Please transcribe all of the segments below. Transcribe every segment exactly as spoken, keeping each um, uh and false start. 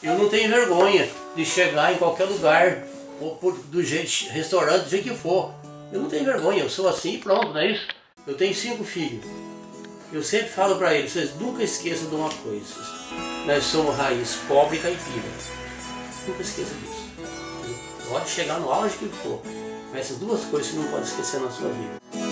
Eu não tenho vergonha de chegar em qualquer lugar, ou por, do jeito, restaurante, do jeito que for. Eu não tenho vergonha, eu sou assim e pronto, não é isso? Eu tenho cinco filhos. Eu sempre falo para eles, vocês nunca esqueçam de uma coisa. Nós somos raiz pobre e caipira. Nunca esqueçam disso. Pode chegar no auge que for. Mas essas duas coisas você não pode esquecer na sua vida.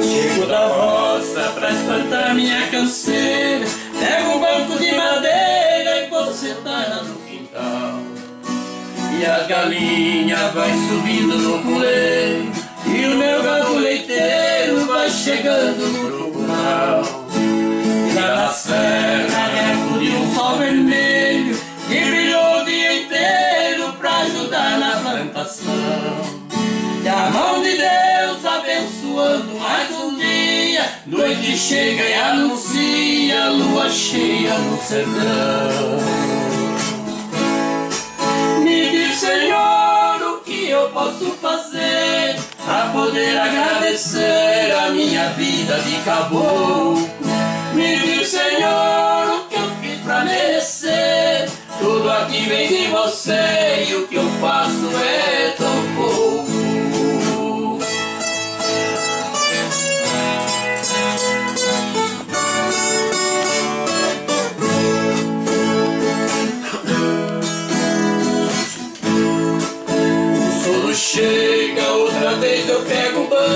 Chego da roça pra espantar minha canseira. Pego um banco de madeira e vou sentar no quintal. E as galinhas vai subindo no puleiro. E o meu gado leiteiro vai chegando no curral. E na serra refugiu um sol vermelho que brilhou o dia inteiro pra ajudar na plantação. E a mão de Deus abençoando mais um dia. Noite chega e anuncia a lua cheia no sertão. Me diz, Senhor, o que eu posso fazer pra poder agradecer a minha vida de caboclo? Me diz, Senhor, o que eu fiz pra merecer? Tudo aqui vem de você e o que eu faço é tão pouco. O sono chega, outra vez eu pego o banco,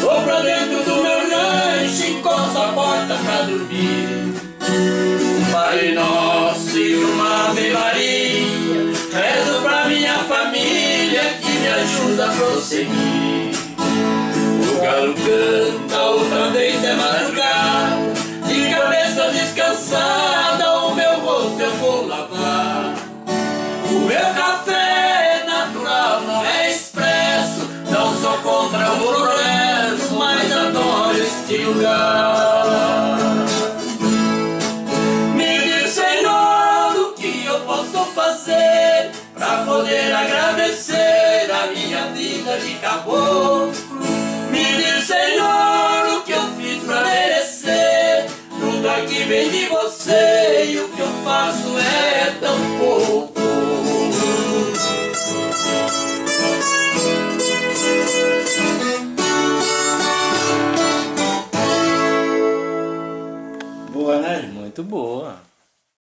vou pra dentro do meu rancho, encosto a porta pra dormir. Um Pai Nosso e uma Ave Maria, rezo pra minha família que me ajuda a prosseguir. O galo canta, outra vez é madrugada, de cabeça descansada o meu rosto eu vou lavar. O meu café é natural, não é expresso, não sou contra o progresso, mas adoro este lugar. Me diz, Senhor, o que eu posso fazer pra poder agradecer a minha vida de caboclo?